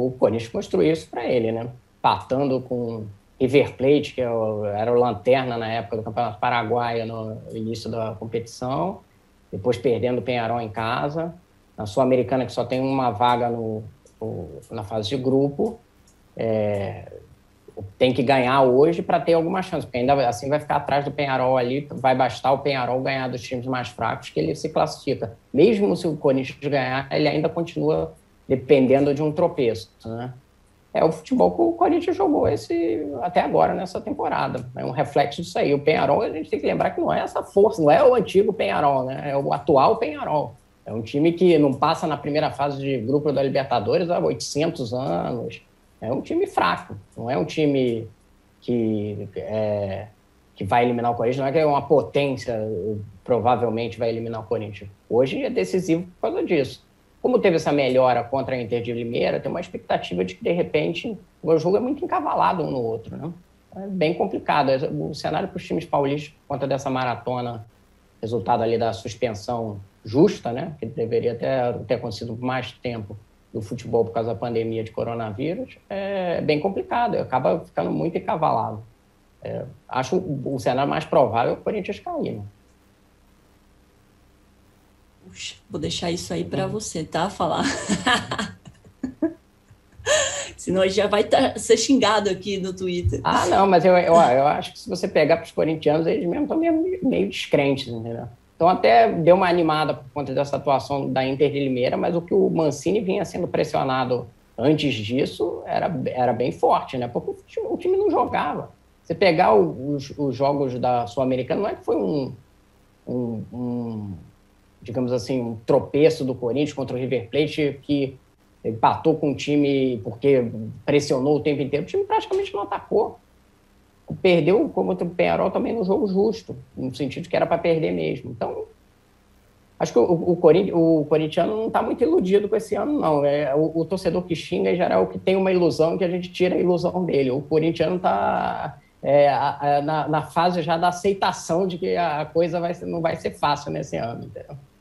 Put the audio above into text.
o Corinthians construiu isso para ele, né? Empatando com River Plate, que era o lanterna na época do Campeonato Paraguaio, no início da competição, depois perdendo o Peñarol em casa, na Sul-Americana, que só tem uma vaga na fase de grupo, tem que ganhar hoje para ter alguma chance, porque ainda assim vai ficar atrás do Peñarol ali, vai bastar o Peñarol ganhar dos times mais fracos que ele se classifica. Mesmo se o Corinthians ganhar, ele ainda continua dependendo de um tropeço, né? É o futebol que o Corinthians jogou até agora nessa temporada. É um reflexo disso aí. O Peñarol, a gente tem que lembrar que não é essa força, não é o antigo Peñarol, né? É o atual Peñarol. É um time que não passa na primeira fase de grupo da Libertadores há 800 anos. É um time fraco, não é um time que vai eliminar o Corinthians, não é que é uma potência, provavelmente vai eliminar o Corinthians. Hoje é decisivo por causa disso. Como teve essa melhora contra a Inter de Limeira, tem uma expectativa de que, de repente, o jogo é muito encavalado um no outro, né? É bem complicado. O cenário para os times paulistas, por conta dessa maratona, resultado ali da suspensão justa, né? Que deveria ter acontecido por mais tempo, do futebol por causa da pandemia de coronavírus, é bem complicado, acaba ficando muito encavalado. Acho o cenário mais provável o Corinthians cair, né? Puxa, vou deixar isso aí para você, tá? Falar. Senão a gente já vai ser xingado aqui no Twitter. Ah, não, mas eu acho que se você pegar para os corintianos, eles mesmo estão meio descrentes, entendeu? Então até deu uma animada por conta dessa atuação da Inter de Limeira, mas o que o Mancini vinha sendo pressionado antes disso era bem forte, né? Porque o time não jogava. Você pegar os jogos da Sul-Americana, não é que foi digamos assim, um tropeço do Corinthians contra o River Plate, que empatou com o time porque pressionou o tempo inteiro. O time praticamente não atacou. Perdeu como o Peñarol também no jogo justo, no sentido que era para perder mesmo. Então, acho que o corintiano não está muito iludido com esse ano, não. O torcedor que xinga, em geral, é o que tem uma ilusão, que a gente tira a ilusão dele. O corintiano está na fase já da aceitação de que a coisa não vai ser fácil nesse ano, entendeu?